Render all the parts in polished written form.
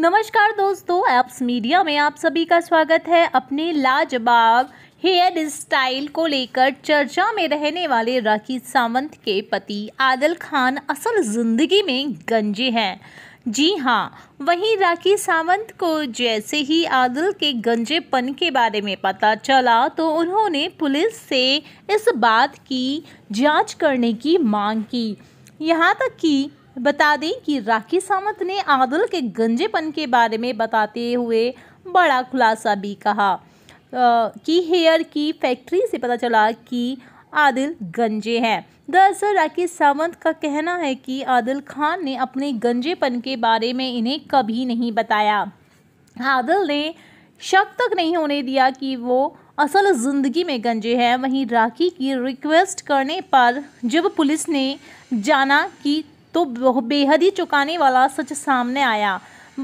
नमस्कार दोस्तों, apps media में आप सभी का स्वागत है। अपने लाजवाब हेयर स्टाइल को लेकर चर्चा में रहने वाले राखी सावंत के पति आदिल खान असल ज़िंदगी में गंजे हैं। जी हाँ, वहीं राखी सावंत को जैसे ही आदिल के गंजेपन के बारे में पता चला तो उन्होंने पुलिस से इस बात की जांच करने की मांग की। यहाँ तक कि बता दें कि राखी सावंत ने आदिल के गंजेपन के बारे में बताते हुए बड़ा खुलासा भी कहा कि हेयर की फैक्ट्री से पता चला कि आदिल गंजे हैं। दरअसल राखी सावंत का कहना है कि आदिल खान ने अपने गंजेपन के बारे में इन्हें कभी नहीं बताया। आदिल ने शक तक नहीं होने दिया कि वो असल ज़िंदगी में गंजे हैं। वहीं राखी की रिक्वेस्ट करने पर जब पुलिस ने जाना कि तो बेहद ही चौंकाने वाला सच सामने आया।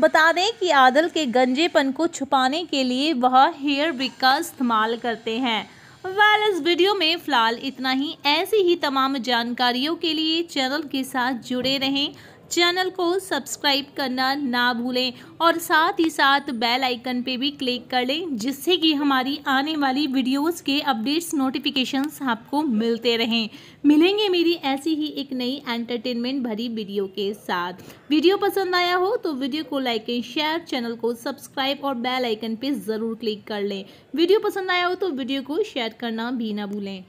बता दें कि आदिल के गंजेपन को छुपाने के लिए वह हेयर विग का इस्तेमाल करते हैं। वेल, इस वीडियो में फ़िलहाल इतना ही। ऐसी ही तमाम जानकारियों के लिए चैनल के साथ जुड़े रहें। चैनल को सब्सक्राइब करना ना भूलें और साथ ही साथ बेल आइकन पे भी क्लिक कर लें, जिससे कि हमारी आने वाली वीडियोस के अपडेट्स नोटिफिकेशंस आपको मिलते रहें। मिलेंगे मेरी ऐसी ही एक नई एंटरटेनमेंट भरी वीडियो के साथ। वीडियो पसंद आया हो तो वीडियो को लाइक एंड शेयर, चैनल को सब्सक्राइब और बेल आइकन पर ज़रूर क्लिक कर लें। वीडियो पसंद आया हो तो वीडियो को शेयर करना भी ना भूलें।